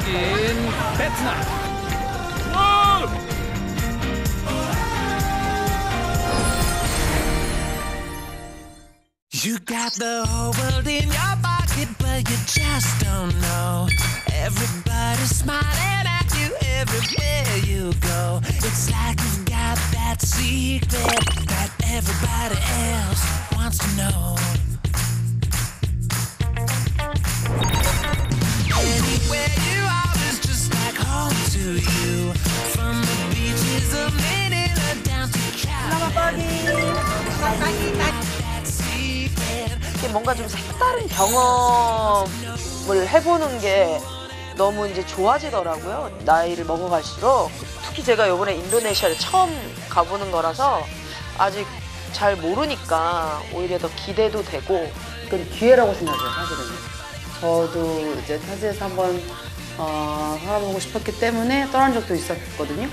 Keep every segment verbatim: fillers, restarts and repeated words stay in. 공격인 베트남. You got the whole world in your pocket, but you just don't know. Everybody's smiling at you everywhere you go. It's like you've got that secret that everybody else wants to know. Anywhere you are is just like home to you. From the beaches of Manila down to California. 뭔가 좀 색다른 경험을 해보는 게 너무 이제 좋아지더라고요. 나이를 먹어갈수록. 특히 제가 이번에 인도네시아를 처음 가보는 거라서 아직 잘 모르니까 오히려 더 기대도 되고. 그건 기회라고 생각해요, 사실은. 저도 이제 타지에서 한번 어, 살아보고 싶었기 때문에 떠난 적도 있었거든요.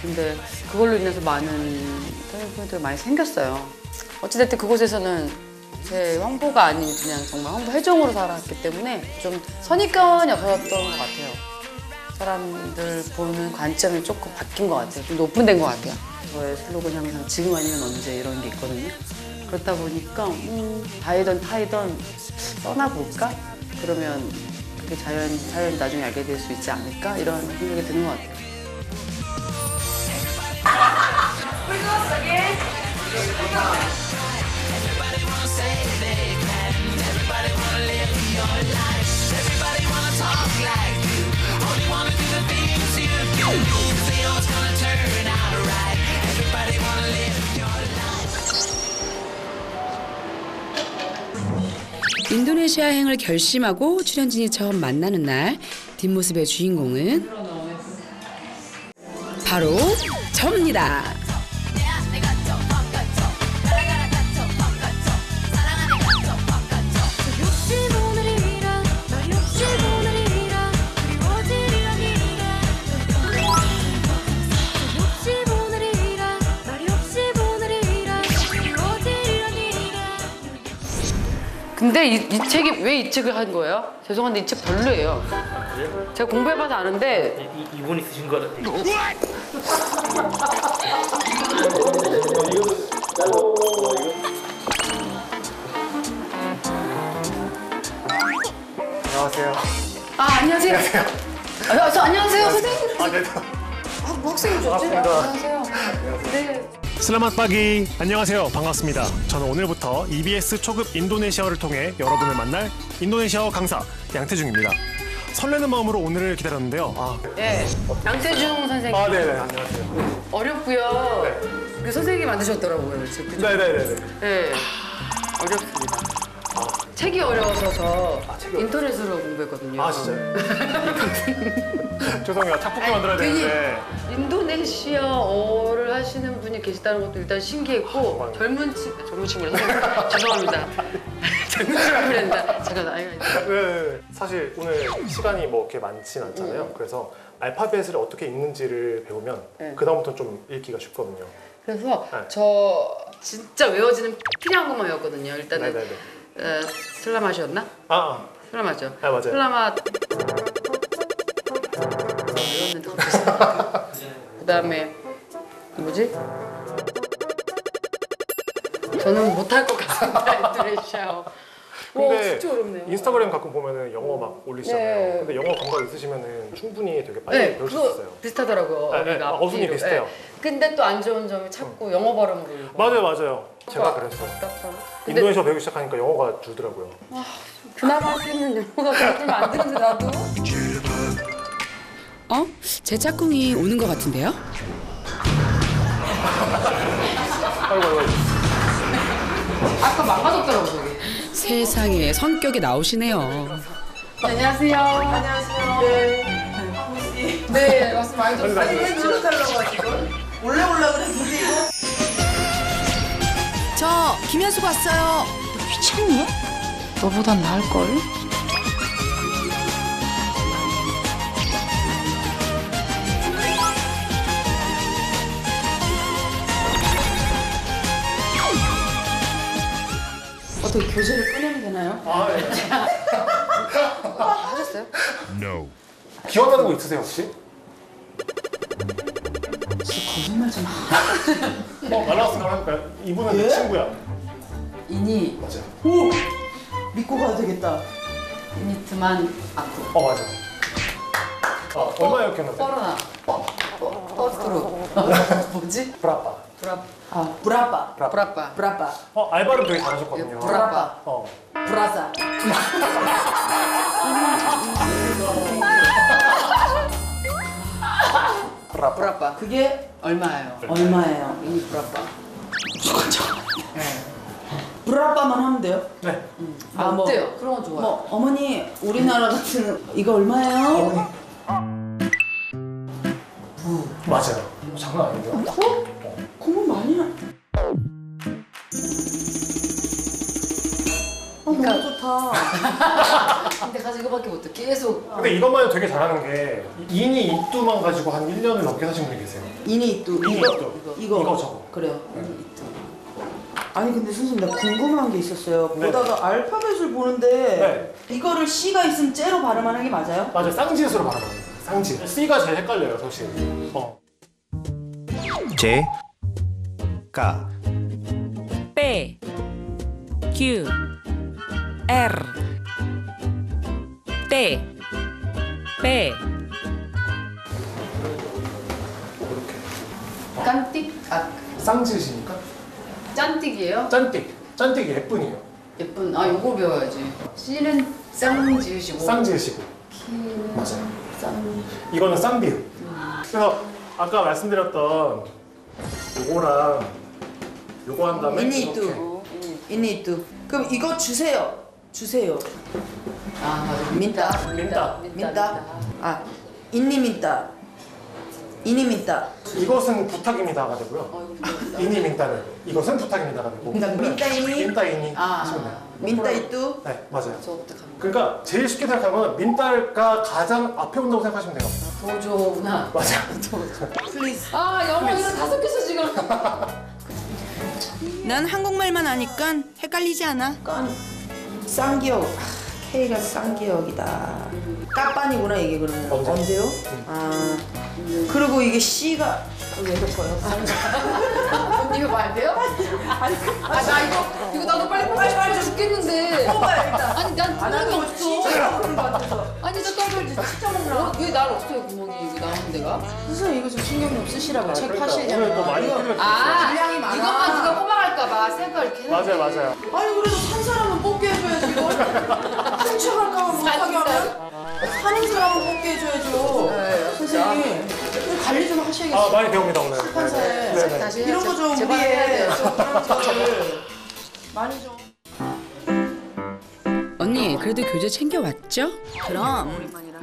근데 그걸로 인해서 많은 터닝 포인트가 많이 생겼어요. 어찌됐든 그곳에서는 제 황보가 아닌 그냥 정말 황보 해종으로 살았기 때문에 좀 선입견이 없어졌던 것 같아요. 사람들 보는 관점이 조금 바뀐 것 같아요. 좀 오픈된 것 같아요. 저의 슬로건이 항상 지금 아니면 언제 이런 게 있거든요. 그렇다 보니까 음, 다이던 타이던 떠나볼까? 그러면 그게 자연, 자연히 나중에 알게 될 수 있지 않을까? 이런 생각이 드는 것 같아요. 인도네시아행을 결심하고 출연진이 처음 만나는 날 뒷모습의 주인공은 바로 저입니다. 근데 이, 이 책이 왜 이 책을 한 거예요? 죄송한데 이 책 별로예요. 제가 공부해봐서 아는데 이, 이분이 쓰신 거라. 안녕하세요. 아 안녕하세요. 안녕하세요. 아, 저, 안녕하세요 선생님. 아, 네. 아, 학생이죠. 안녕하세요. 네. 슬라맛 빠기 안녕하세요. 반갑습니다. 저는 오늘부터 이비에스 초급 인도네시아어를 통해 여러분을 만날 인도네시아어 강사 양태중입니다. 설레는 마음으로 오늘을 기다렸는데요. 아. 네, 양태중 선생님. 아, 네네. 안녕하세요. 어렵고요. 네. 그 선생님이 만드셨더라고요. 그렇죠? 네네네. 네, 어렵습니다. 아. 책이 어려워서 저 아, 책이 인터넷으로 공부했거든요. 아, 진짜요? 죄송해요. 작품을 만들어야 되는데. 인도네시아어를 하시는 분이 계시다는 것도 일단 신기했고 젊은 친 젊은 친구라서 죄송합니다. 젊은 친구란다. 제가 나이가 있어요. 네, 사실 오늘 시간이 뭐 이렇게 많진 않잖아요. 음. 그래서 알파벳을 어떻게 읽는지를 배우면 네. 그다음부터 좀 읽기가 쉽거든요. 그래서 네. 저 진짜 외워지는 필요한 것만 외웠거든요. 일단은 어, 슬라맛이었나? 아, 아. 슬라맛이요. 아, 맞아요. 슬라맛. 그다음에 뭐지? 저는 못할 것 같습니다. 인도네시아어. 근데 와, 진짜 어렵네요. 인스타그램 가끔 보면은 영어 막 올리시잖아요. 네. 근데 영어 감각 있으시면은 충분히 되게 빨리 네, 배울 수 있어요. 비슷하더라고요. 네, 네. 어순이 비슷해요. 네. 근데 또 안 좋은 점이 자꾸 응. 영어 발음으로 읽어요. 맞아요, 맞아요. 제가 그랬어요. 근데... 인도네시아 배우기 시작하니까 영어가 줄더라고요. 아, 그나마 할 수 있는 영어가 줄면 안 되는데 나도. 어? 제 짝꿍이 오는 것 같은데요? 아이고, 아이고. 아까 망가졌더라고, 저기. 세상에, 성격이 나오시네요. 안녕하세요. 안녕하세요. 네. 네, 네 말씀 많이 들었어요. 아니, 줄여달라고 하시고. 원래 올라 그랬는데, 이거? 저, 김현수 왔어요. 너 귀찮니? 너보단 나을걸? 어떻게 교재를 꺼내면 되나요? 아, 예. 하셨어요? No. 기억나는 거 있으세요 혹시? 거짓말 좀 하. 어, 말라왔으니까 말해볼까요? 이분은 예? 내 친구야. 이니. 맞아. 오! 믿고 가도 되겠다. 이니트만 아쿠. 어, 맞아. 아, 어, 얼마에 기억나세요? 코로나. 어, 어, 어스트로. 뭐지? 브라빠. 브라, 아, 브라빠. 브라빠. 브라빠. 브라빠. 어, 알바를 되게 잘하셨거든요. 브라빠. 어. 브라사. 브라빠. 브라빠. 그게 얼마예요? 얼마예요? 이 브라빠. 무조건 좋아요. 네. 브라빠만 하면 돼요? 네. 음. 아, 뭐, 어때요? 그런 건 좋아요. 뭐, 어머니, 우리나라 같은 이거 얼마예요? 무. 맞아요. 어, 장난 아닌데요? 어? 어. 고무 많이 나. 아, 그러니까... 너무 좋다. 근데 가서 이거밖에 못해. 계속. 근데 이것만 되게 잘하는 게 이니 이뚜만 가지고 한 일 년을 넘게 사신 분이 계세요. 이니 이뚜. 이니 이거, 이거, 이거. 이거. 이거 저거. 그래요. 네. 이니 이뚜. 아니 근데 선생님 나 궁금한 게 있었어요. 네. 보다가 알파벳을 보는데 네. 이거를 C가 있으면 째로 발음하는 게 맞아요? 맞아요. 쌍지읒으로 발음하는 거예요. 쌍지. C가 제일 헷갈려요 사실. 어. 제. 가. 빼. 규. R T P 깐띡. 아 쌍지시니까? 짠띡이에요? 짠띡. 짠띡이 예쁜이에요. 예쁜. 아 요거 배워야지. C는 쌍지으시고 쌍지으시고 키는 맞아요. 쌍. 이거는 쌍비음. 음. 그래서 아까 말씀드렸던 요거랑 요거 한 다음에 이니뚜. 이니뚜. 그럼 이거 주세요. 주세요. 아, 맞아. 민다. 민다. 민다. 아, 인니 민다. 인니 민다. 이것은 부탁입니다가 되고요. 인니 민다는 이것은 부탁입니다가 되고. 민다 인니. 민다 인니. 아, 민다 이뚜. 네, 맞아요. 저 부탁합니다. 그러니까 제일 쉽게 생각하면 민다가 가장 앞에 온다고 생각하시면 돼요. 도조구나. 맞아. 도조. 플리즈. 아, 영어 이거 다 섞였어 지금. 난 한국말만 아니까 헷갈리지 않아. 쌍기역. 아, K가 쌍기역이다. 까빤이구나 이게 그러면. 언제? 언제요? 응. 아 그리고 이게 C가 왜 섞어요? 언니 이거 말 돼요? 아 나 이거 이거 나도 빨리 빨리 빨리 죽겠는데. 뽑아야 일단. 아니 난 구멍이 없어. 아니 나 떨어질 진짜 몰라. 왜 날 없어요 구멍이 이거 나온 데가? 선생님 이거 좀 신경 좀 쓰시라고. 책 하시냐고. 아 이것만 누가 뽑아갈까봐 새거 이렇게. 맞아요 맞아요. 아니 그래도 한 사람은 뽑게 해줘야지. 훔쳐갈까봐 못하게 하면 사는 사람은 뽑게 해줘야죠. 네, 선생님 좀 관리 좀 하셔야겠어요. 아 많이 배웁니다 오늘. 출판사에 네, 네. 다시 이런 거 좀 우리의 좀 그런 거를 많이 좀. 언니 그래도 교재 챙겨 왔죠? 그럼. 오랜만이라.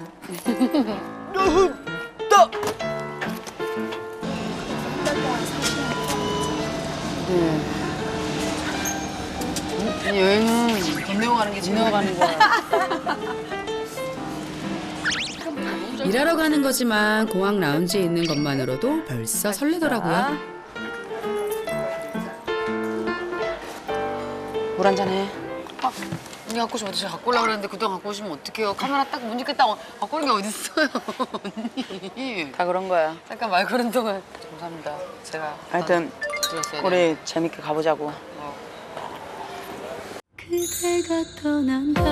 네. 아니, 여행은 돈 내고 가는 게 돈 내고 가는 거야. 일하러 가는 거지만 공항 라운지에 있는 것만으로도 벌써 설레더라고요. 물 한잔해. 아, 언니 갖고 오시면 어떡해. 갖고 오려고 그랬는데 그동안 갖고 오시면 어떡해요. 카메라 딱 문 이렇게 딱 갖고 오는 게 어딨어요. 언니. 다 그런 거야. 잠깐 말 걸은 동안. 감사합니다. 제가 하여튼 우리 재밌게 가보자고. 그대가 떠난다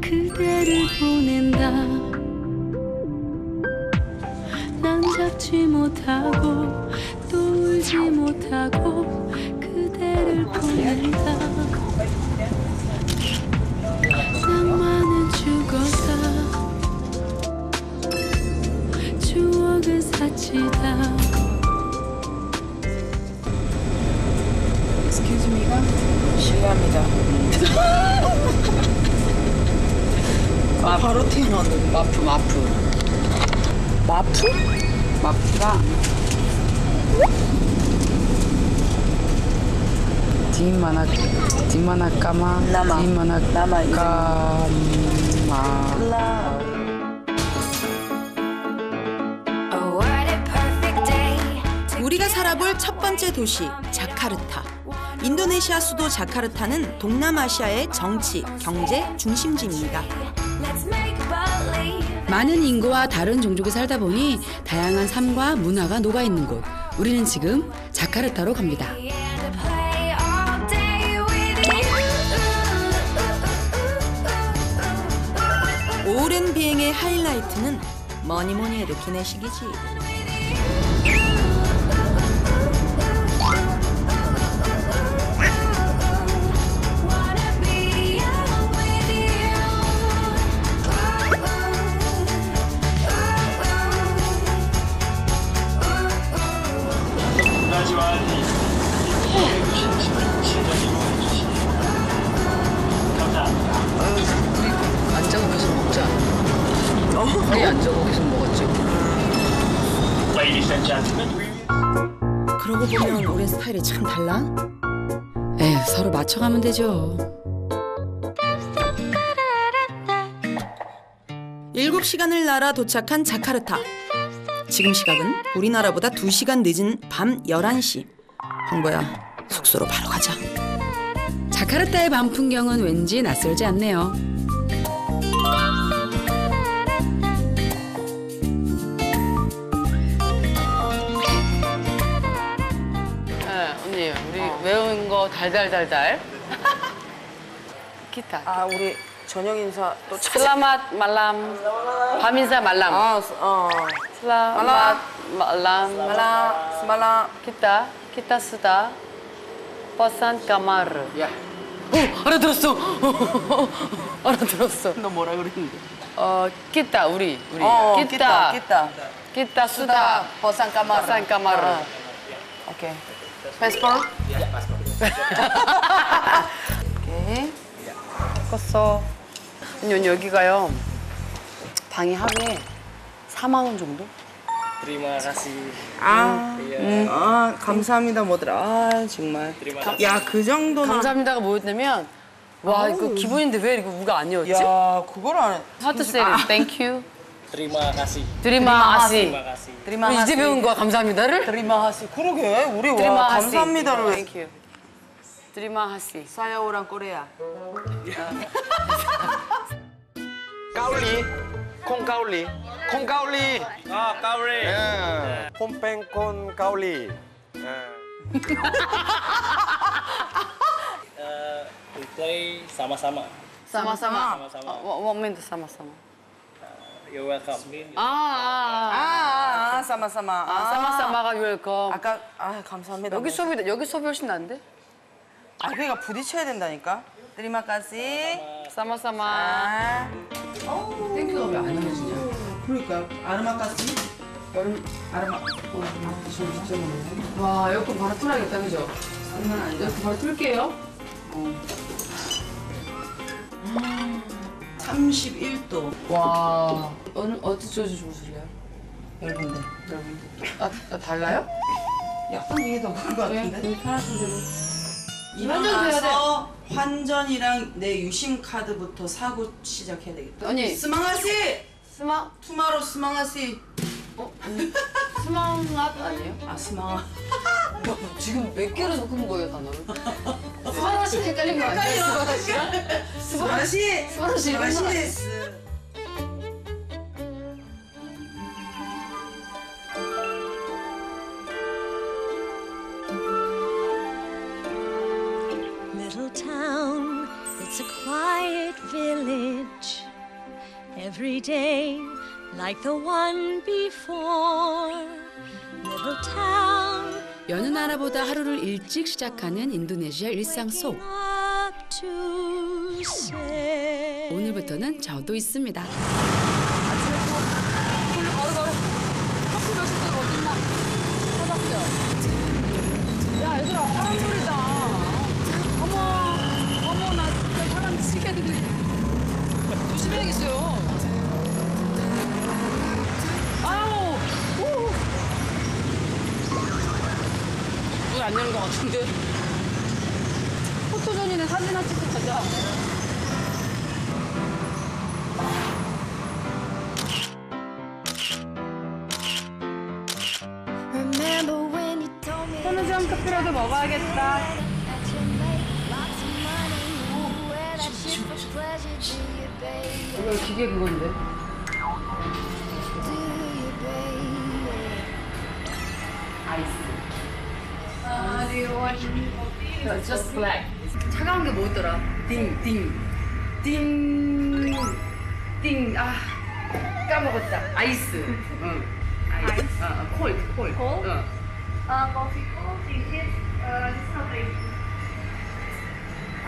그대를 보낸다 난 잡지 못하고 또 울지 못하고 그대를 보낸다 낭만은 죽었다 추억은 사치다 Excuse me, 실례합니다. 아, 바로 튀어나왔는데. 마프, 마프. 마프? 마프가 뒷마나, 뒷마나 까마, 뒷마나 까마. 우리가 살아볼 첫 번째 도시, 자카르타. 인도네시아 수도 자카르타는 동남아시아의 정치, 경제 중심지입니다. 많은 인구와 다른 종족이 살다 보니 다양한 삶과 문화가 녹아있는 곳. 우리는 지금 자카르타로 갑니다. 오랜 비행의 하이라이트는 뭐니뭐니 해도 기내식이지. 그러고 보면 우리 스타일이 참 달라? 에휴, 서로 맞춰가면 되죠. 일곱 시간을 날아 도착한 자카르타. 지금 시각은 우리나라보다 두 시간 늦은 밤 열한 시. 홍보야, 숙소로 바로 가자. 자카르타의 밤 풍경은 왠지 낯설지 않네요. 매운 거 달달달달. 기타. 아, 우리 저녁 인사 또 슬라맛 말람. 밤 인사 말람. 아, 어. 슬라맛 말람. 말람. 말람. 기타. 기타 쓰다. 버산 까마르. 야. 오, 알아들었어. 알아들었어. 너 뭐라 그랬는데? 어, 기타 우리. 우리. 어, 기타. 기타. 기타 쓰다. 버산 까마르. 버산 까마르. 오케이. 패스포트? 예, 패스포트. 오케이. 껐어. 언니, 여기가요. 방이 하루에 사만 원 정도? 아, 음. 아, 감사합니다, 뭐들. 아, 정말. 야, 그 정도는. 감사합니다가 뭐였냐면, 와, 아유. 이거 기분인데 왜 이거 우가 아니었지? 야, 그걸 안 해. 하트 세일, thank you. 드리마 아시. 드리마 아시. 드리마 아시. 이제 배운 거야, 감사합니다를? 드리마 아시. 그러게, 우리 와, 감사합니다를. 땡큐. 드리마 아시. 사야오랑 꼬레야. 까울리. 콩까울리. 콩까울리. 아, 까울리. 예. 홈뱅콘 까울리. 예. 어, we play sama-sama. Sama-sama. What means sama-sama? You're welcome. 아, 아, 아, 아, 사마사마. 아, 사마사마가 웰컴. 아까, 아, 감사합니다. 여기 수업이, 여기 수업이 훨씬 나은데? 아, 그러니까 부딪혀야 된다니까? 드리마까지. 사마사마. 땡큐가 왜 안 하냐, 진짜. 그러니까, 아르마까지. 아르마. 와, 에어컨 바로 틀어야겠다, 그죠? 장난 아니죠? 에어컨 바로 틀게요. 삼십일 도. 와. 어느, 어디 쪽이 좋으실래요? 여러분들. 여러분들. 아, 아, 달라요? 약간 이게 더 그런 것 같은데? 네, 편하신 대로. 일어나서 해야 돼. 환전이랑 내 유심카드부터 사고 시작해야 되겠다. 언니. 스망하시! 스마? 투마로 스망하시. 어? 스망앗 아니에요? 아, 스망앗. 지금 몇 개를 적은 거예요, 단어를? 스마라시 헷갈린 거 아니에요? 스마라시! 스마라시! 스마라시! Little town, it's a quiet village. Every day, like the one before. Little town. 여느 나라보다 하루를 일찍 시작하는 인도네시아 일상 속. 오늘부터는 저도 있습니다. 야, 얘들아, 사람 소리다. 어머, 어머, 나 진짜 사람 치게 되네. 조심해야겠어요. 안 열린 것 같은데. 포토존이네. 사진이나 찍고 가자. 편의점 커피라도 먹어야겠다. 이거 기계 그건데. 아이스. 아, do you want coffee? No, just black. 차가운 게 뭐 있더라? 딩, 딩, 딩, 딩. 아, 까먹었다. 아이스. 응. 아이스. 아, 콜, 콜. 콜? 응. 아, 커피 콜. You get this coffee.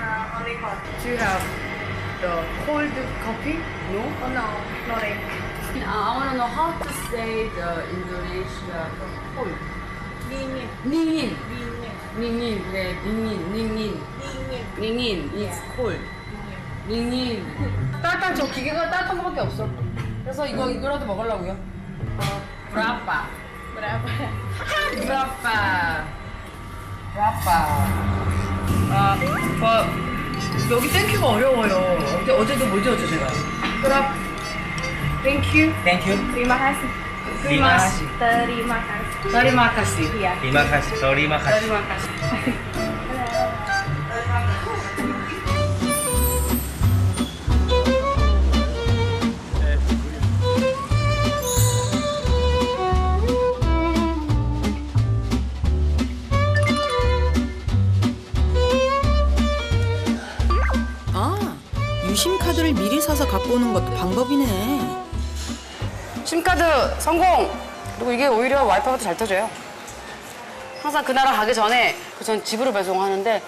Ah, only coffee. Do you have? The cold coffee? No? Oh no, not it. Uh, I want to know how to say the Indonesia cold. Dingin. Dingin. Dingin. Yeah, dingin. Dingin. Dingin. It's cold. Dingin. 따뜻한 저 기계가 따뜻한 것밖에 없어. 그래서 이거 이거라도 먹으려고요. 브라파. 브라파. 브라파. 브라파. 여기 땡큐가 어려워요. 근데 어제도 뭐 지었죠 제가? 그럼 땡큐. 땡큐. 리마카시. 리마카시. 리마카시. 리마카시. 리마카시. 리마카시. 리마카시. 심카드를 미리 사서 갖고 오는 것도 방법이네. 심카드 성공! 그리고 이게 오히려 와이파이보다 잘 터져요. 항상 그 나라 가기 전에 전 집으로 배송하는데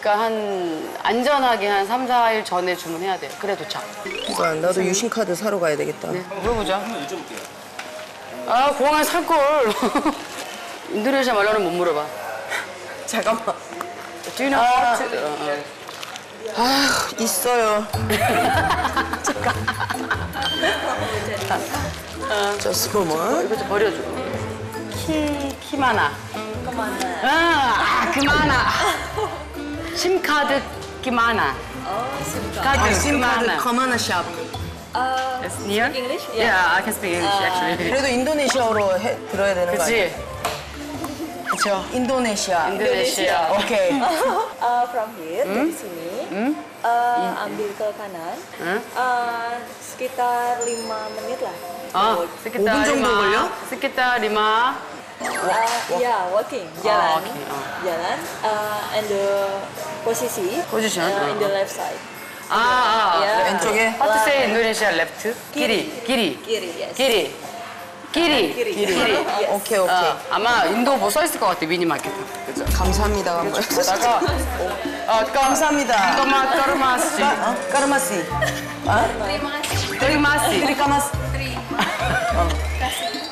그러니까 한 안전하게 한 삼, 사일 전에 주문해야 돼요. 그래 도착. 그러니까 나도 유심카드 사러 가야 되겠다. 네, 물어보자. 아, 공항에 살걸. 인도네시아 말로는 못 물어봐. 잠깐만. 뛰는 아, 아 있어요. 잠깐. Just come on. 이거 좀 버려줘. 키, 키마나. 그만아. 아, 그만아. 심카드 키마나. 심카드 심카드 키마나 샵. It's near? English? Yeah, I can speak English actually. 그래도 인도네시아어로 해, 들어야 되는 거 아니야? 그치? 그렇죠. 인도네시아. 인도네시아. 오케이. Uh, from here, 음? sini. Hmm? Uh, ambil ke kanan. Hmm? Uh, sekitar lima menit lah. Ah, sekitar lima. Sekitar lima. Uh, yeah, walking. Jalan. Oh, okay. oh. Jalan. Uh, and the posisi. Posisi. Uh, in the left side. So ah, ah. Yeah. 왼쪽에. How to say Indonesia left? Kiri. Kiri. Kiri. Yes. Kiri. 길이, 길이, 길이. 오케이, 오케이. 어, 아마 인도 뭐 써 있을 것 같아, 미니마켓. 그죠? 감사합니다. 그러다가 어, 감사합니다. 까마 까르마시. 어? 까르마시. 어? 드리마시. 드리마시.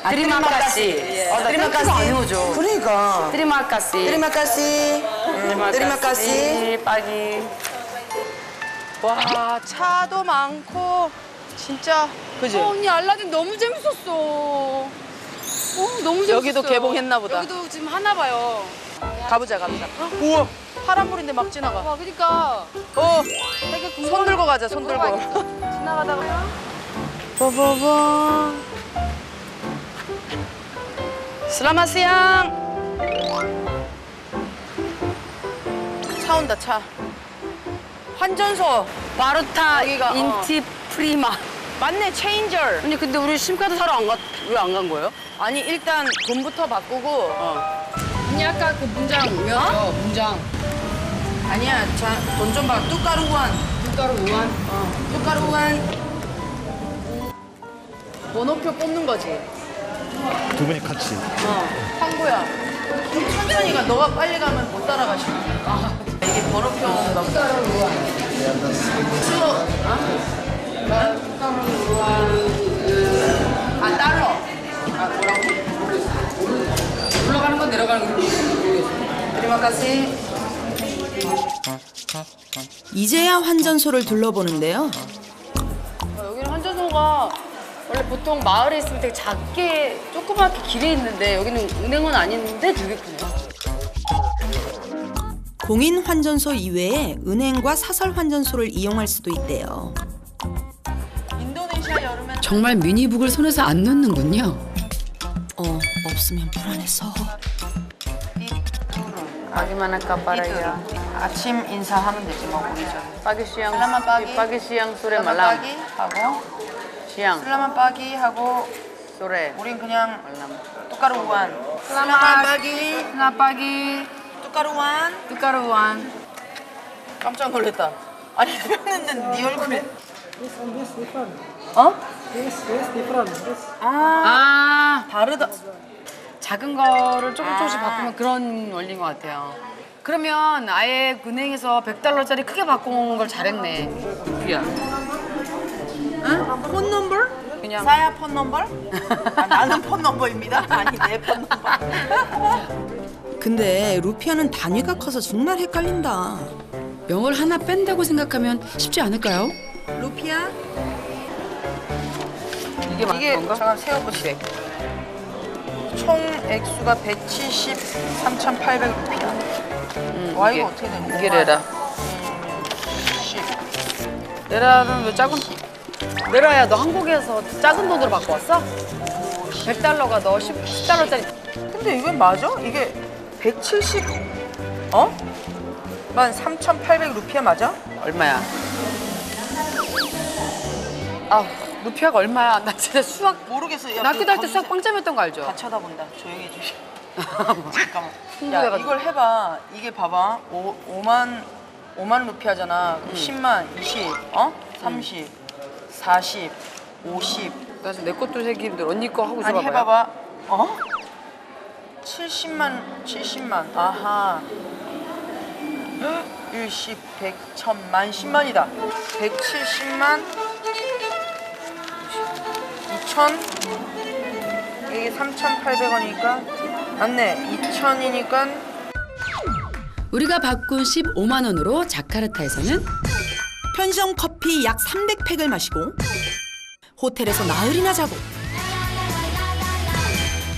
드리마카시. 어, 드리마카시 아니오죠. 그러니까. 드리마카시. 드리마카시. 드리마카시. 빠기. 와, 차도 많고 진짜. 그치? 어, 언니 알라딘 너무 재밌었어. 어, 너무 재밌었어. 여기도 개봉했나 보다. 여기도 지금 하나 봐요. 가보자, 가보자. 우와, 파란불인데 막 지나가. 와, 그러니까. 어, 되게 궁금한... 손 들고 가자, 손 들고. 지나가다가. 보보보. 슬라마 시앙. 차 온다, 차. 환전소. 바루타 인티 프리마. 맞네, 체인저. 아니, 근데 우리 심카드 사러 안 갔, 왜 안 간 거예요? 아니, 일단 돈부터 바꾸고. 어. 언니, 아까 그 문장 외웠어, 어? 문장. 아니야, 자, 돈 좀 봐. 뚜까루 우한. 뚜까루 우한? 어. 뚜까루 우한. 번호표 뽑는 거지. 두 분이 같이. 어. 항구야. 천천히 가. 너가 빨리 가면 못 따라가시고. 아. 이게 번호표. 뚜까루 우한. 수, 어? 아, 따로. 아, 뭐라고? 올라가는 건 내려가는 건 드리마카시. 이제야 환전소를 둘러보는데요. 아, 여기는 환전소가 원래 보통 마을에 있으면 되게 작게 조그맣게 길이 있는데 여기는 은행은 아닌데 되게 크네요. 공인 환전소 이외에 은행과 사설 환전소를 이용할 수도 있대요. 정말 미니북을 손에서 안 놓는군요. 어, 없으면 불안해서. 아기만한 까빠라야. 아침 인사하면 되지 뭐 우리 전. 빠기 시앙. 슬라만 빠기. 빠기 시앙 소레 말람. 하고. 시앙. 슬라만 빠기 하고. 소레. 우린 그냥 말람. 뚜까루완. 슬라만 빠기. 슬라만 빠기. 뚜까루완. 뚜까루완. 깜짝 놀랐다. 아니 했는데 네 얼굴에. 어? 아, 아 다르다. 작은 거를 조금 조금씩 바꾸면 그런 원리인 것 같아요. 그러면 아예 은행에서 백 달러짜리 크게 바꾸는 걸 잘했네. 그야. 응? 폰 넘버? 그냥. 사야 폰 넘버? 아, 나는 폰 넘버입니다. 아니 내 폰 넘버. 근데 루피아는 단위가 커서 정말 헷갈린다. 영어를 하나 뺀다고 생각하면 쉽지 않을까요? 루피아? 이게 맞는 건가? 잠깐 세워보세요. 총 액수가 백칠십삼천팔백 루피아. 음, 와 이게, 이거 어떻게 되는 거야? 이게 레라. 십. 레라는 왜 작은? 레라야 너 한국에서 작은 돈으로 바꿔 왔어? 백 달러가 너 십 달러짜리. 근데 이게 맞아? 이게 백칠십. 어? 만 삼천팔백 루피아 맞아? 얼마야? 아. 루피아가 얼마야? 나 진짜 수학 모르겠어. 나 그때 할 때 수학 빵점이었던 거 알죠? 다 쳐다본다. 조용히 해 주시. 잠깐만. 야, 이걸 해봐. 이게 봐봐. 오만 루피아잖아. 음. 십만, 이십, 어? 삼십, 음. 사십, 오십. 나 지금 내 것도 세기 힘들어. 언니 거 하고 있어봐봐. 아니 해봐봐. 어? 칠십만, 칠십만. 아하. 일, 십, 백, 천만, 십만이다. 백칠십만. 천 이게 삼천팔백 원이니까 맞네. 이천이니까 우리가 바꾼 십오만 원으로 자카르타에서는 편의점 커피 약 삼백 팩을 마시고 호텔에서 나흘이나 자고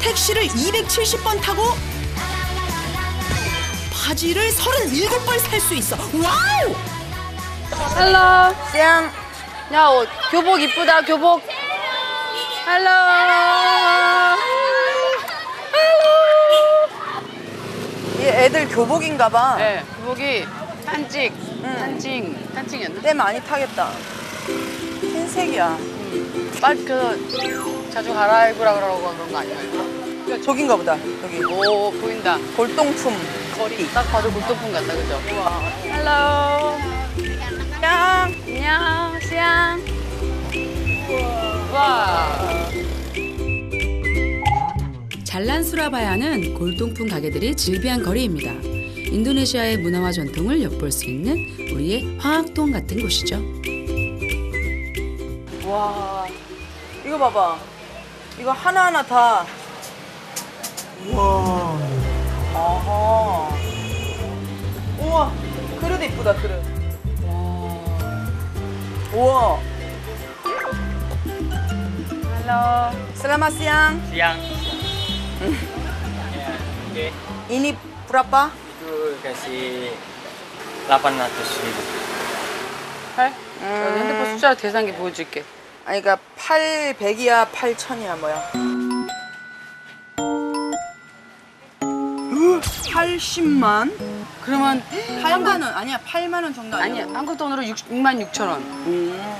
택시를 이백칠십 번 타고 바지를 서른일곱 벌 살 수 있어. 와우! 헬로 쌤. 야, 어, 교복 이쁘다. 교복. 헬로 헬로. 얘 애들 교복인가 봐. 네, 교복이 딴찍, 딴찍, 딴찍이었나? 때 많이 타겠다. 흰색이야. 음. 빨리 그 자주 갈아입으라 그러고 그런 거 아니야? 저긴가 보다, 여기. 오, 보인다. 골동품. 거리. 딱 봐도 골동품 같다, 그죠? 우와. 헬로 짱. 안녕, 짱. 와. 잘난 수라바야는 골동품 가게들이 즐비한 거리입니다. 인도네시아의 문화와 전통을 엿볼 수 있는 우리의 화학동 같은 곳이죠. 와, 이거 봐봐. 이거 하나하나 다. 우와. 아하. 우와, 그릇 이쁘다, 그릇. 와. 우와. Selamat siang. Siang. Okay. Ini berapa? Itu kasih 팔백 ribu. 팔? 핸드폰 숫자로 계산기 보여줄게. 아니 그러니까 팔백이야, 팔천이야 뭐야? 팔십만? 그러면 팔만 원 아니야, 팔만 원 정도 아니야? 아니야, 한국 돈으로 육만 육천 원. 음.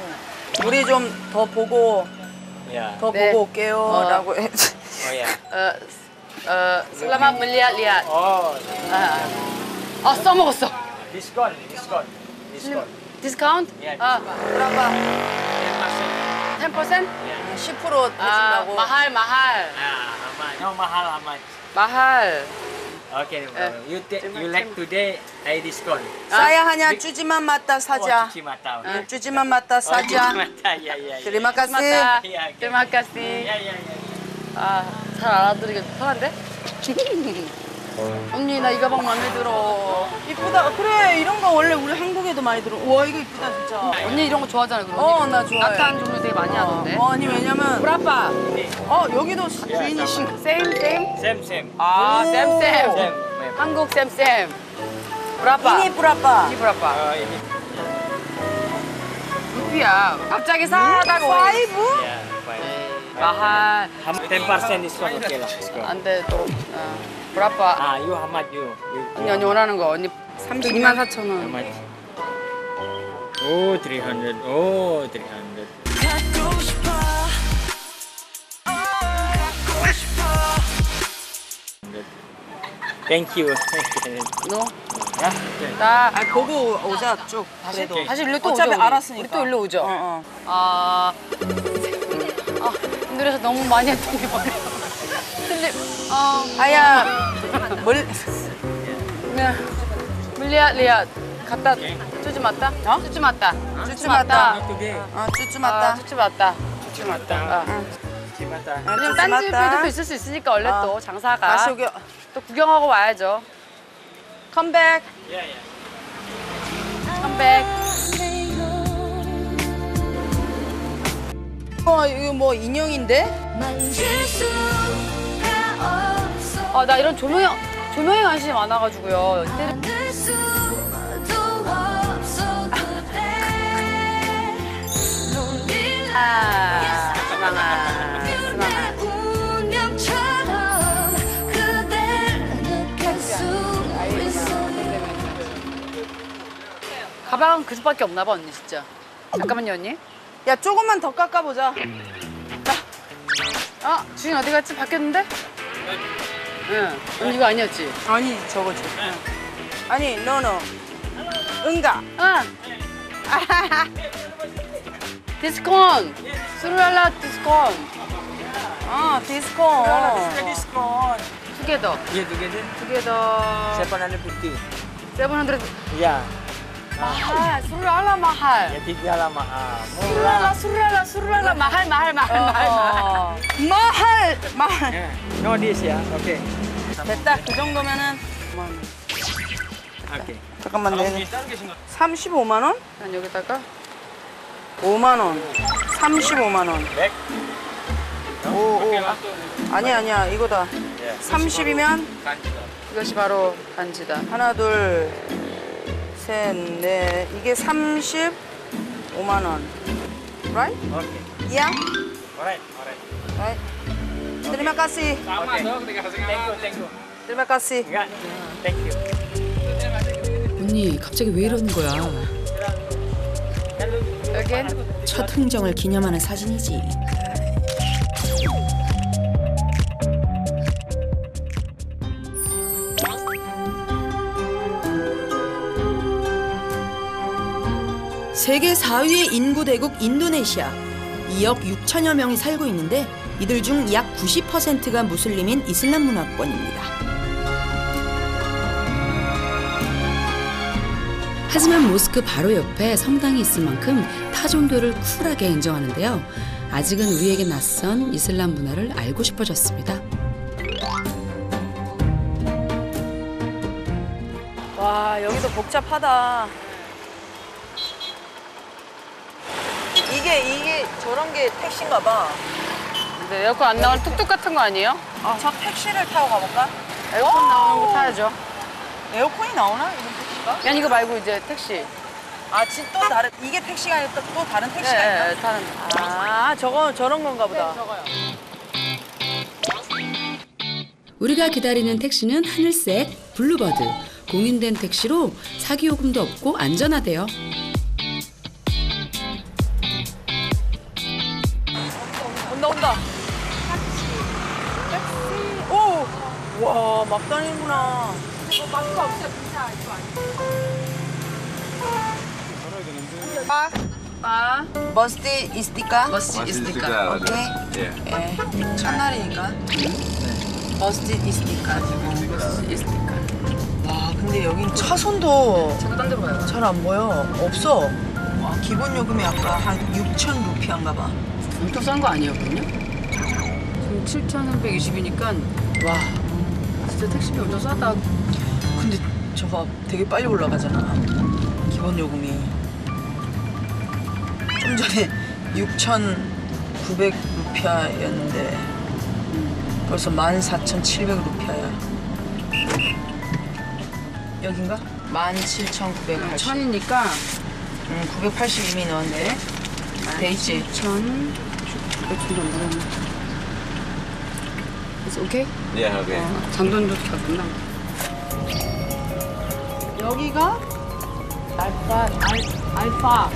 우리 좀 더 보고. Yeah. 더 네. 보고 올게요. 어. 라고 했지. 슬라마 물리아 리아. 아, 써먹었어. 디스카운트, 디스카운트, 디스카운트. 디스카운트? 아, 그런가. ten percent. ten percent? 십 퍼센트 해준다고. 마할, 마할. No, 마할, how much? 마할. Okay, you you like today, I discount. Saya hanya cuci mata saja. Cuci mata. Cuci mata saja. Terima kasih. Terima kasih. 아, 잘 알아들이게 편한데? 언니 나 이 가방 마음에 들어. 이쁘다. 그래 이런 거 원래 우리 한국에도 많이 들어. 와 이거 이쁘다 진짜. 언니 이런 거 좋아하잖아 그럼. 어 나 좋아해. 나타한 종류 되게 많이 하던데. 어 아니 왜냐면. 브라파. 어 여기도 주인이신. 쌤 쌤. 쌤 쌤. 아 쌤 쌤. 한국 쌤 쌤. 브라파. 이니 브라파. 이니 브라파. 루피야. 갑자기 사다가 와이브. 마한 ten percent discount 오케이 라. 안 돼 또. 브라파. 아, 요 한마디 요. 언니 원하는 거 언니 이만 사천 원. 오, 삼백. 오, 삼백. Thank you. No? 야? 나 아, 보고 오자 쭉. 다시 또. 다시 일로 또 오자. 어차피 알았으니까. 우리 또 일로 오죠. 어, 어. 아. 아, 인도네시아 너무 많이 했던 게 뭐야. 틀림. 어. 아야. 멀. 물리야, 리야. 갔다. 쭈쭈 맞다? 어? 쭈쭈 맞다. 쭈쭈 맞다. 어, 쭈쭈 맞다. 쭈쭈 맞다. 쭈쭈 맞다. 쭈쭈 맞다. 요즘 딴 집에도 있을 수 있으니까 원래 어. 또 장사가. 다시 오게. 또 구경하고 와야죠. 컴백. Yeah, yeah. 컴백. 어, 이거 뭐 인형인데? 아, 나 이런 조명에, 조명에 관심이 많아가지고요. 아, 스망아, 스망아. 가방은 그 수밖에 없나 봐, 언니, 진짜. 잠깐만요, 언니. 야, 조금만 더 깎아보자. 자. 아, 주인 어디 갔지? 바뀌었는데? 응. 언니, 이거 아니었지? 아니, 저거지. 응. 아니, 노노. 응가. 응. 아하하. 디스콘. 수루랄라 디스콘. 아, 디스콘. 수루랄라 디스콘. 두 개 더. 예, 두 개 더. 두 개 더. 세븐 피프티. 세븐 피프티. 야. 마할, 수루랄라 마할. 예, 디디알라 마할. 수루랄라, 수루랄라, 수루랄라 마할, 마할, 마할, 마할. 마할, 마할. 예, no this, 야. 오케이. 됐다, 그 정도면은. 오케이. 잠깐만, 내 삼십오만 원? 난 여기다가. 오만 원. 삼십오만 원. 백? 오, 오. 아니야, 아니야, 이거다. 삼십이면? 이것이 바로 반지다. 하나, 둘. 네, 이게 삼십오만 원. Right? Okay. Yeah? Alright, alright. Right. Terima kasih. Sama dong, terima kasih. Thank you, thank you. Terima kasih. Thank you. 언니, 갑자기 왜 이러는 거야? Again? 첫 흥정을 기념하는 사진이지. 세계 사 위의 인구대국 인도네시아. 이억 육천여 명이 살고 있는데 이들 중 약 구십 퍼센트가 무슬림인 이슬람 문화권입니다. 하지만 모스크 바로 옆에 성당이 있을 만큼 타 종교를 쿨하게 인정하는데요. 아직은 우리에게 낯선 이슬람 문화를 알고 싶어졌습니다. 와, 여기도 복잡하다. 이게, 이게 저런 게 택시인가 봐. 근데 에어컨 안 나오는 뚝뚝 같은 거 아니에요? 아, 저 택시를 타고 가볼까? 에어컨 나오는 거 타야죠. 에어컨이 나오나? 이런 택시가? 아니, 이거 말고 이제 택시. 아, 진짜 또 다른, 이게 택시가 아니라 또, 또 다른 택시가 네, 있나? 네, 다른. 아, 저거, 저런 건가 보다. 네, 저거요. 우리가 기다리는 택시는 하늘색, 블루버드. 공인된 택시로 사기 요금도 없고 안전하대요. 온다. 택시. 택시. 오! 와, 막 다니는구나. 이거 마스크 없어. 진짜 이거 아니야. 빠. 빠. 머스티 이스티크랄. 머스티 이스티크랄. 오케이. 예. 예. 첫날이니까. 네. 머스티 이스티크랄. 머스티 이스티크랄. 와, 근데 여긴 차선도 네, 딴 데 봐요. 잘 안 보여. 없어. 와, 기본 요금이 아까 한 육천 루피아인가 봐. 엄청 싼 거 아니었거든요? 지금 칠천백이십이니까 와, 진짜 택시비 엄청 싸다. 근데 저거 되게 빨리 올라가잖아, 기본 요금이. 좀 전에 육천구백 루피아였는데 벌써 만사천칠백 루피아야. 여긴가? 만칠천구백팔십. 천이니까 음, 구백팔십이미 넣었네. 돼있지? 천... 백 점 정도는... It's okay? 네, yeah, okay. 어, 장돈도 잘 끝나고. 여기가 알파, 알, 알파.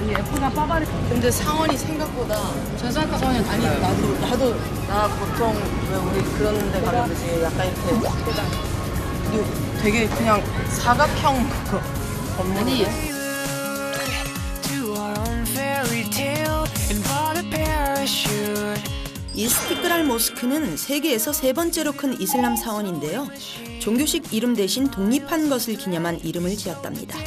이 F가 빠바리. 근데 상원이 생각보다 전산학과 상원이 아니 나도 나도 나 보통 왜 우리 그런 데 가면 되지 약간 이렇게 이 되게 그냥 사각형 그거 건물이. 이스티크랄 모스크는 세계에서 세 번째로 큰 이슬람 사원인데요. 종교식 이름 대신 독립한 것을 기념한 이름을 지었답니다.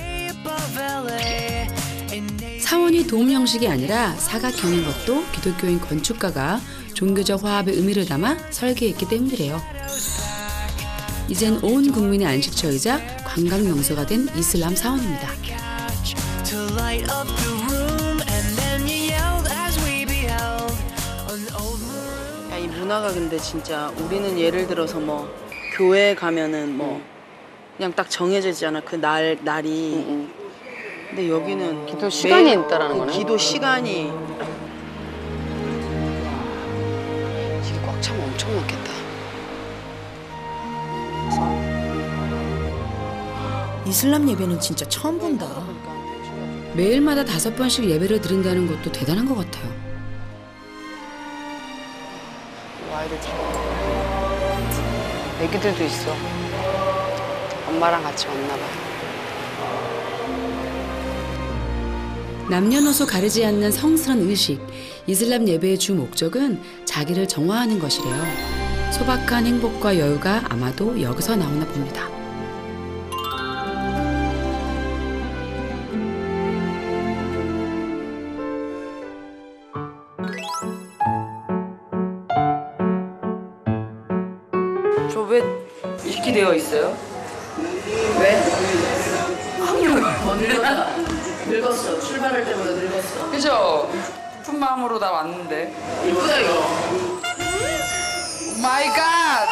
사원이 돔 형식이 아니라 사각형인 것도 기독교인 건축가가 종교적 화합의 의미를 담아 설계했기 때문이래요. 이젠 온 국민의 안식처이자 관광 명소가 된 이슬람 사원입니다. 야, 이 문화가 근데 진짜 우리는 예를 들어서 뭐 교회에 가면은 뭐 그냥 딱 정해지잖아 그 날 날이. 응, 응. 근데 여기는 기도 시간이 있다라는 거네. 기도 시간이 지금 꽉 차면 엄청 많겠다. 이슬람 예배는 진짜 처음 본다. 매일마다 다섯 번씩 예배를 드린다는 것도 대단한 것 같아요. 아이들 참. 애기들도 있어. 엄마랑 같이 왔나 봐. 남녀노소 가리지 않는 성스러운 의식, 이슬람 예배의 주 목적은 자기를 정화하는 것이래요. 소박한 행복과 여유가 아마도 여기서 나오나 봅니다. 저 왜 이렇게 되어 있어요? 왜? 아무래도 늙었어. 출발할 때보다 늙었어. 그죠? 푸른 마음으로 다 왔는데. 이쁘다 이거. 마이 갓!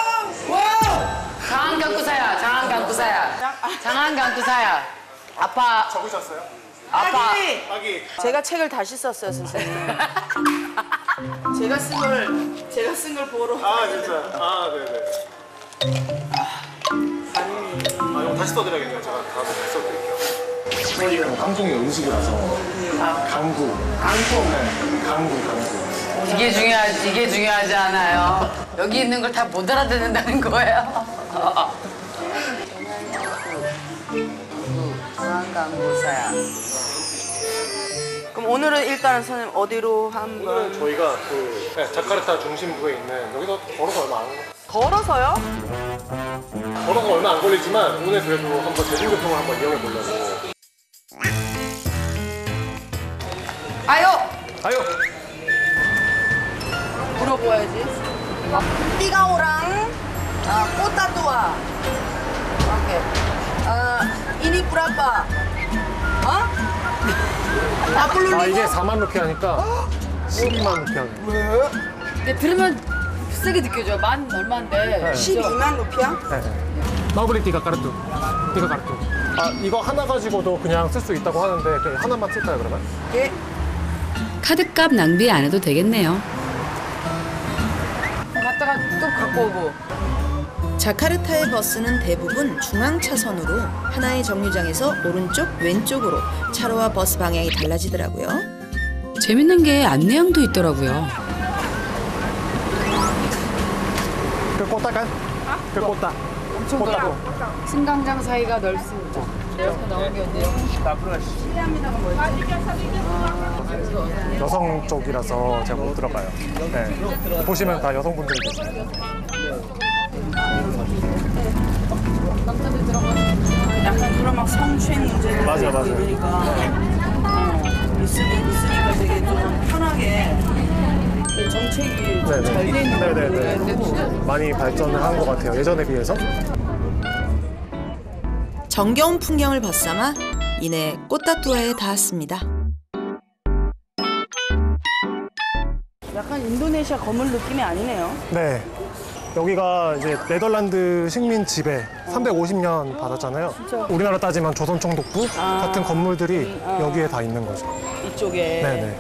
와! 장안 강구사야. 장안 강구사야. 장안 강구사야. 아빠. 적으셨어요? 아빠. 아기. 아기. 제가 책을 다시 썼어요, 선생님. 제가 쓴 걸 제가 쓴 걸 보러. 아, 진짜. 아, 네, 네. 아, 이거 다시 써드려야겠네요. 제가 다시 써드릴게요. 저희는 강풍이 음식이라서 강구, 강구, 네, 강구, 강구. 이게 중요하지, 이게 중요하지 않아요. 여기 있는 걸 다 못 알아듣는다는 거예요. 강구, 강구사야. 그럼 오늘은 일단은 선생님 어디로 한번? 오늘은 저희가 그 네, 자카르타 중심부에 있는 여기서 걸어서 얼마 안 걸려요. 걸어서요? 걸어서 얼마 안 걸리지만 오늘 그래도 한번 대중교통을 한번 이용해 보려고. 아유! 아유! 물어봐야지. 비가 오랑, 아, 꽃다 tua. 오케이. 아, 이니 브라파. 어? 나불로 아, 이게 사만 루피아 하니까 십이만 루피아. 왜? 근데 들으면 비싸게 느껴져. 만 얼마인데. 네. 십이만 루피아? 네. 마블리티가 까르뚜. 티가 까르뚜. 아, 이거 하나 가지고도 그냥 쓸 수 있다고 하는데 그냥 하나만 쓸까요, 그러면? 예. 카드값 낭비 안 해도 되겠네요. 갔다가 또 갖고 오고. 자카르타의 버스는 대부분 중앙차선으로 하나의 정류장에서 오른쪽, 왼쪽으로 차로와 버스 방향이 달라지더라고요. 재밌는 게 안내양도 있더라고요. 그 꽃다간? 그 꽃다. 엄청 넓어. 승강장 사이가 넓습니다. 여기서 나온 게 어때요? 여성 쪽이라서 제가 못 들어가요. 네. 보시면 다 여성분들이 계세요. 남자들 들어가면 약간 그런 막 성추행 문제들. 맞아, 맞아. 그러니까 있으니까 되게 좀 편하게 정책이 잘 돼 있는 거 같아요. 많이 발전을 한 것 같아요. 예전에 비해서. 정겨운 풍경을 벗삼아 이내 꽃다투아에 닿았습니다. 약간 인도네시아 건물 느낌이 아니네요. 네. 여기가 이제 네덜란드 식민 지배 삼백오십 년 받았잖아요. 진짜? 우리나라 따지면 조선 총독부 아, 같은 건물들이 아, 여기에 다 있는 거죠. 이쪽에. 네네.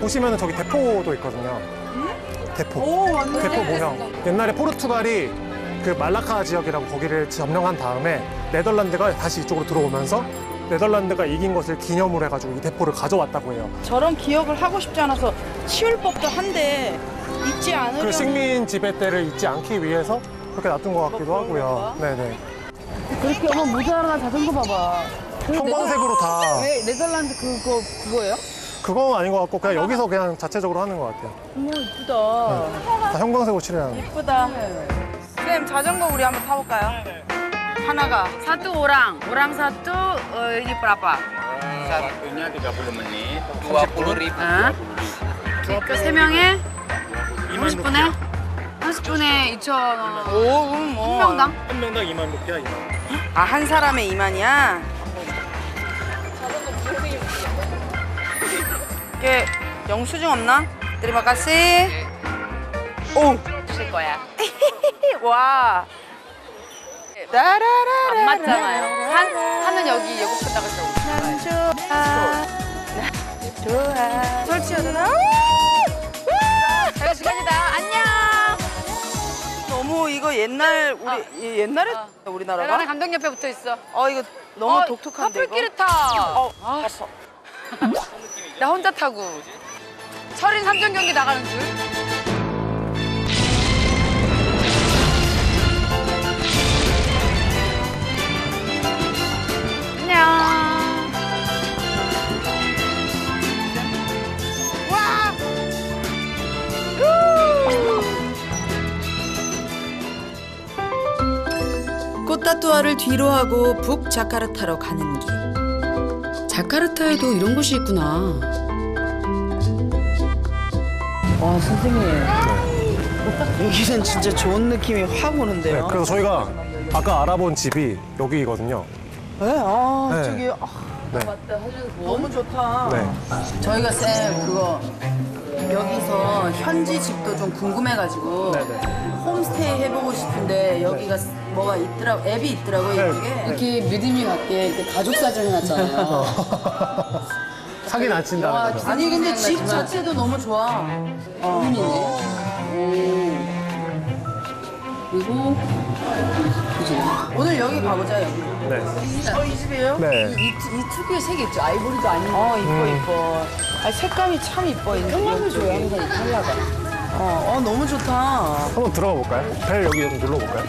보시면은 저기 대포도 있거든요. 대포. 오, 대포 모형. 옛날에 포르투갈이 그 말라카 지역이라고 거기를 점령한 다음에 네덜란드가 다시 이쪽으로 들어오면서 네덜란드가 이긴 것을 기념으로 해가지고 이 대포를 가져왔다고 해요. 저런 기억을 하고 싶지 않아서 치울 법도 한데 잊지 않으려고. 그 식민 지배 때를 잊지 않기 위해서 그렇게 놔둔 것 같기도 하고요. 네네. 그렇게 어머 모자라 자전거 봐봐. 형광색으로 다. 왜 네덜란드 그거 그거예요? 그건 아닌 것 같고 그냥 아, 여기서 그냥 자체적으로 하는 것 같아요. 어머 이쁘다. 네. 다 형광색으로 칠해요. 이쁘다. 네. 쌤 자전거 우리 한번 타볼까요? 네, 네. 하나가 satu orang, orang satu uh, ini berapa? Satunya tiga puluh menit, dua puluh ribu. 그러니까 세 명에 삼십 분에 삼십 분에 이천 원. 오, 그럼 뭐. 한 명당? 한 명당 이만 루피야, 이만. 아, 한 사람에 이만이야? 이게 영수증 없나? Terima kasih. 오, 주실 거야. 와. 안 맞잖아요. 한, 한은 여기 예고편 나갔다고. 난 좋아. 좋아. 설치해야 되나? 자, 시간이다. 안녕. 너무 이거 옛날, 우리, 어. 옛날에 어. 우리나라가? 대단한 감독 옆에 붙어 있어. 어, 이거 너무 어, 독특한데. 커플끼리 타. 어, 아, 봤어. 나 혼자 타고. 철인 삼 점 경기 나가는 줄. 꽃다투아를 뒤로 하고 북자카르타로 가는 길. 자카르타에도 이런 곳이 있구나. 와 선생님, 여기는 진짜 좋은 느낌이 확 오는데요. 네, 그래서 저희가 아까 알아본 집이 여기거든요. 네, 아 네. 저기 아, 네. 맞다. 너무 좋다. 네. 저희가 쌤 그거 여기서 현지 집도 좀 궁금해가지고 네네. 홈스테이 해보고 싶은데 여기가 네. 뭐가 있더라고 앱이 있더라고요. 네. 이렇게 네. 믿음이 갖게 이렇게 가족 사진 해놨잖아요. 사기는 안 친다는 거죠. 아니 근데 집 자체도 너무 좋아. 어. 그리고 오늘 여기 가보자 여기. 네. 어, 이 집이에요? 네. 이, 이, 이 특유의 색이 있죠. 아이보리도 아니고. 어, 이뻐, 음. 이뻐. 아, 색감이 참 이뻐. 평화를 줘요, 항상 이 컬러가. 어, 어, 너무 좋다. 한번 들어가 볼까요? 벨 여기 좀 눌러볼까요?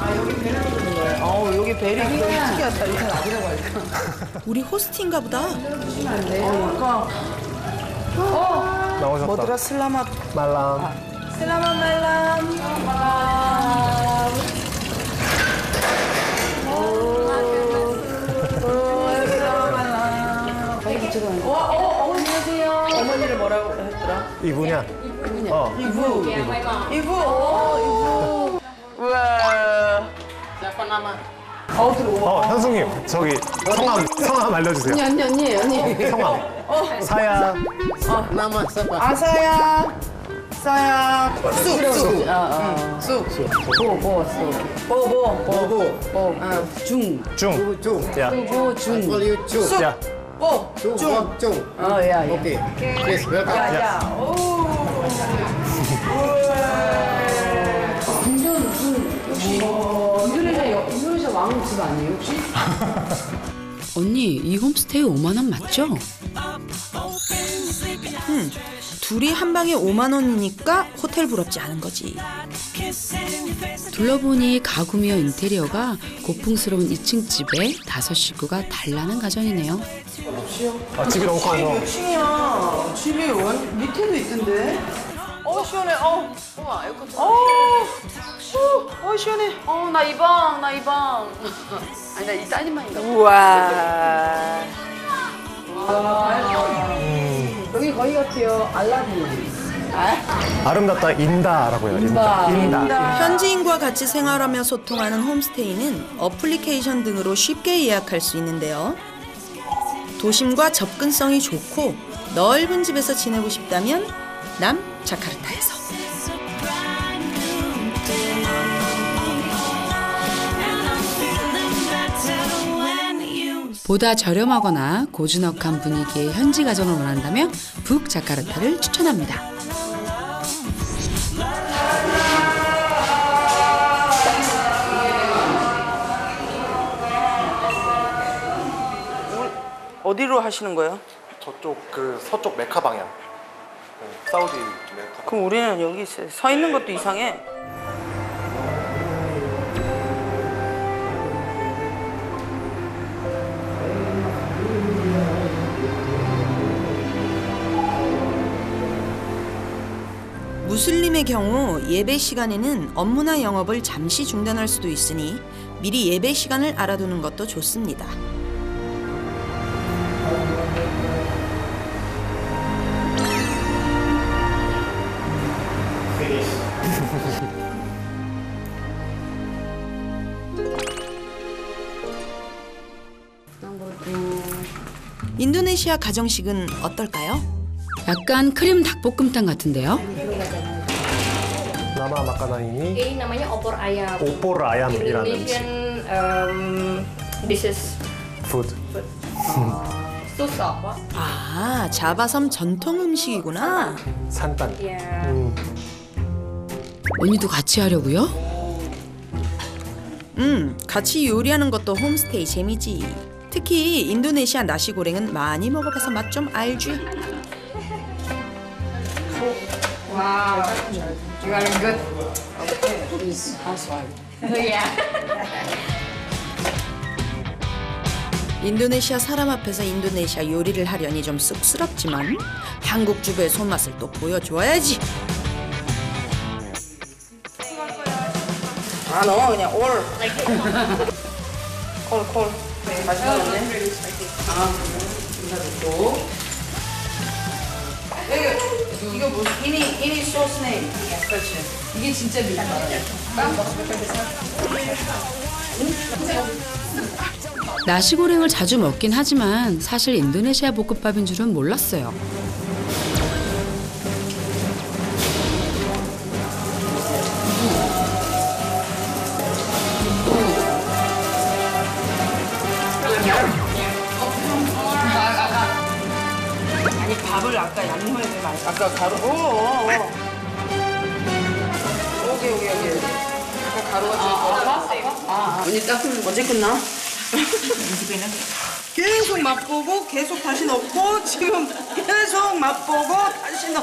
아, 여기 벨이 들어오는 거예요. 어, 여기 벨이 굉장히 특이하다. 이렇게 아니라고 할까? 우리 호스트인가 보다. 보시면 안 돼요. 어, 어. 나오셨다. 뭐더라? 슬라마. 말람. 아. 슬라마 말람. 아. 어, 어, 안녕하세요. 어머니를 뭐라고 했더라? 이부냐? 이부냐? 어. 이부. 이부. 어, 이부. 우와. 어, 들어와. 어, 현숙님, 저기 성함, 성함 알려주세요. 언니, 언니, 언니, 언니. 성함. 어. 사야. 어, 나만 써봐. 아사야. 사야. 쑥, 쑥. 아, 쑥. 보, 보, 쑥. 보, 보, 보, 보. 보. 중. 중. 중. 야. 보, 중. 쑥. 야. 오! 중! 중! 어, 야, 야. 오케이. 예스, 웰컴. 야, 야. 오! 완전 무슨, 와, 인도네시아, 인도네시아 왕 집 아니에요, 혹시? 언니, 이 홈스테이 오만 원 맞죠? 음, 둘이 한 방에 오만 원이니까 호텔 부럽지 않은 거지. 둘러보니 가구며 인테리어가 고풍스러운 이 층 집에 다섯 식구가 단란한 가정이네요. 아, 집이 너무 커서. 몇 층이야? 집이 원, 밑에도 있던데. 어 시원해. 어. 우와, 에어컨 좀. 어. 어, 어 시원해. 어, 나 이 방, 나 이 방. 아니, 나 이 딸님만인가 봐. 우와. 우와. 여기 거의 같아요. 알라딘. 아? 아름답다 인다라고 해요. 인다. 인다. 인다. 현지인과 같이 생활하며 소통하는 홈스테이는 어플리케이션 등으로 쉽게 예약할 수 있는데요. 도심과 접근성이 좋고 넓은 집에서 지내고 싶다면 남자카르타에서. 보다 저렴하거나 고즈넉한 분위기의 현지 가정을 원한다면 북자카르타를 추천합니다. 어디로 하시는 거예요? 저쪽 그 서쪽 메카 방향. 네, 사우디 메카. 그럼 우리는 여기 서 있는 것도 이상해. 무슬림의 경우 예배 시간에는 업무나 영업을 잠시 중단할 수도 있으니 미리 예배 시간을 알아두는 것도 좋습니다. 인도네시아 가정식은 어떨까요? 약간 크림 닭볶음탕 같은데요? Nama makanan ini? Ini namanya opor ayam. Opor ayam Indonesian um, dishes. Food. Food. Susah. 아, 자바섬 전통 음식이구나. 산탄. Yeah. 음. 언니도 같이 하려고요? 음, 같이 요리하는 것도 홈스테이 재미지. 특히 인도네시아 나시고랭은 많이 먹어봐서 맛 좀 알지. 와우. You are good. Okay, is housewife. Yeah. 인도네시아 사람 앞에서 인도네시아 요리를 하려니 좀 쑥스럽지만 한국 주부의 손맛을 또 보여줘야지. 아, 너무 그냥 올. 콜, 콜. 맛있어, 언니? 아, 인사드리고. 여기, 이거 무슨 이니, 이니 소스네. 그렇지. 이게 진짜 밀가루야. 나시고랭을 자주 먹긴 하지만 사실 인도네시아 볶음밥인 줄은 몰랐어요. 아니 밥을 아까 양념을 많이 아까 가루. 오. 여기 여기 여기 아까 가루가 좀 얼었어 이거? 아, 아. 언니 닦으면 언제 끝나? 계속 맛보고 계속 다시 넣고 지금 계속 맛보고 다시 넣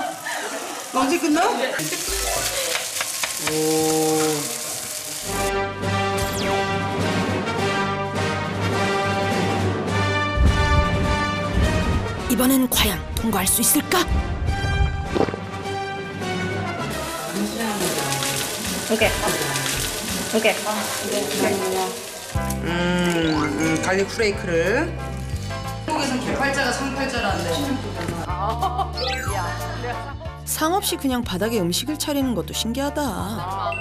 언제 끝나? 오. 이번엔 과연 통과할 수 있을까? 오케이. 오케이. 음, 갈릭 후레이크를. 한국에선 개팔자가 상팔자라는데. 상없이 그냥 바닥에 음식을 차리는 것도 신기하다.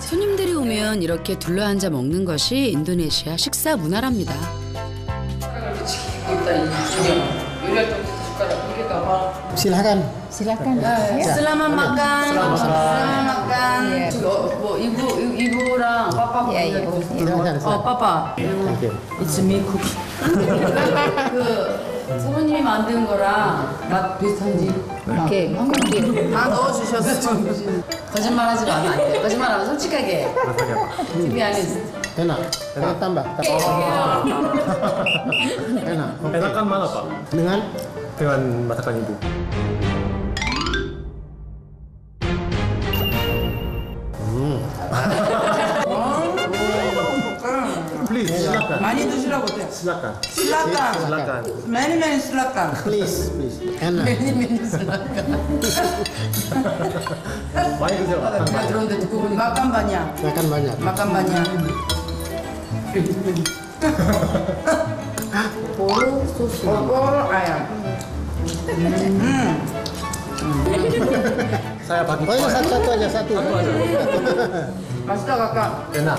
손님들이 오면 이렇게 둘러앉아 먹는 것이 인도네시아 식사 문화랍니다. Silakan. Silakan. Selamat makan. Selamat makan. Ibu, ibu랑 papa. 어, papa. It's me cookie. 그 사모님이 만든 거랑 맛 비슷한지. 오케이. 다 넣어 주셨어. 거짓말하지 마. 거짓말 안 하고 솔직하게. 티비 안에서. Enak, enak tambah. Enak. Enak kan mana Pak? Dengan dengan masakan ibu. Hmm. Please silakan. Mani disilakan teh. Silakan. Silakan. Silakan. Mani mani silakan. Please please. Enak. Mani mani silakan. Baik itu. Makan banyak. Makan banyak. Makan banyak. Makan banyak. 보로 소스. 보로 아야. 음. Saya bagi. Oh, satu aja satu. Masuk kakak. Enak.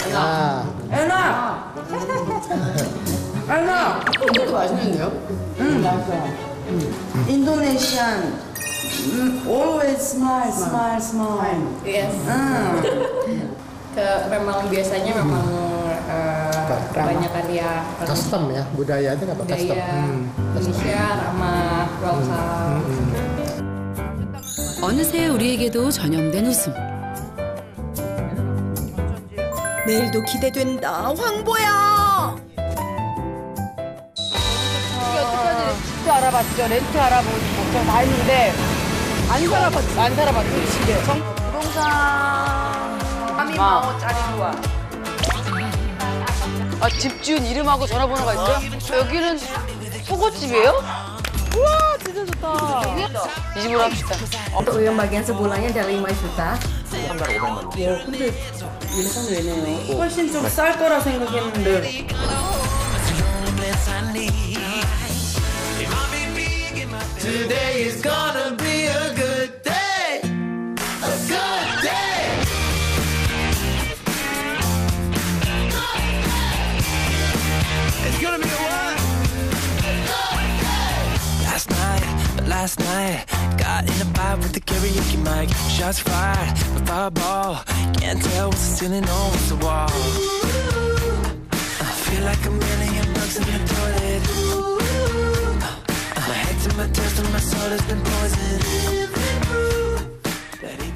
Enak. Enak. 이것도 맛있는데요? 음, 맛있어요. 인도네시안. Always smile, smile, smile. Yes. Ke memang biasanya memang. Kebanyakan ya custom ya budaya itu apa custom Indonesia ramah welcome 어느새 우리에게도 전염된 웃음 내일도 기대된다 황보야 집도 알아봤죠. 렌트 알아보고 다 했는데 안 살아봤지. 안 살아봤지. 집에. 부동산 삼십만 원짜리 좋아. 아, 집주인 이름하고 전화번호가 있어요? 여기는 속옷집이에요? 우와, 진짜 좋다. 이 집으로 합시다. 우연 바겐 세불랑에 오 주ta. 한 달에 오백만 원. 예, 근데 예산 외네요. 훨씬 좀 쌀 거라 생각했는데. Today is gonna be a good day. A good day. It's gonna be a one. Last night, last night, got in a vibe with the karaoke mic. Shots fired, a fireball. Can't tell what's the ceiling or what's the wall. I feel like a million bucks in the toilet. My head to my toes and my soul has been poisoned.